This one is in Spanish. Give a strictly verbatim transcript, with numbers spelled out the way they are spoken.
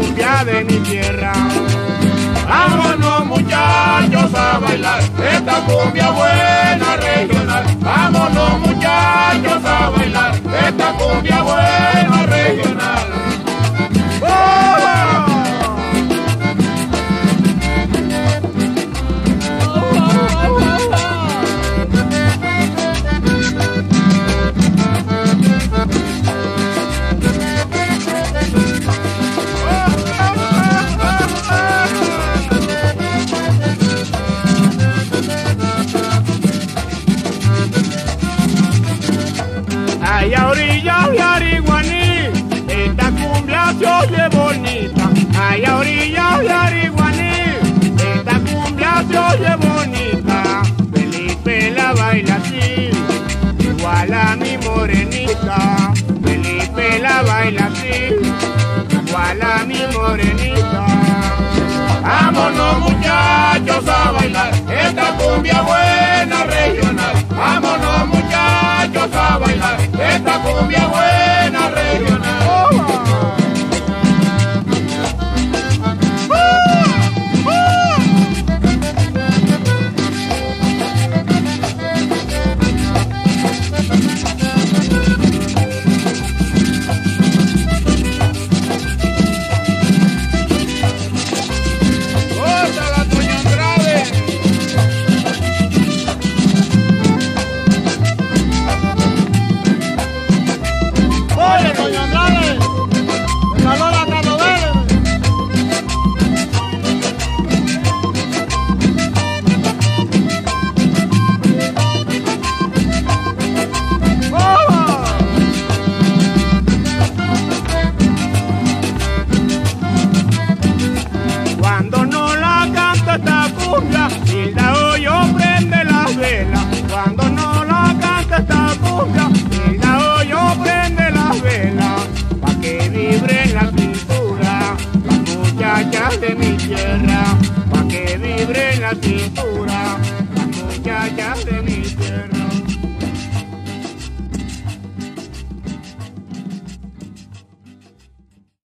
cumbia de mi tierra. Vámonos muchachos a bailar esta cumbia buena regional. Vámonos muchachos a bailar esta cumbia buena regional. Ay, a orillas de Ariguaní, esta cumbia se oye bonita. Ay, a orillas de Ariguaní, esta cumbia se oye bonita. Felipe la baila así, igual a mi morenita. Felipe la baila así, igual a mi morenita. Vámonos muchachos a bailar esta cumbia buena regional. Vámonos muchachos a bailar esta cumbia buena regional. De mi tierra, pa' que vibre la cintura.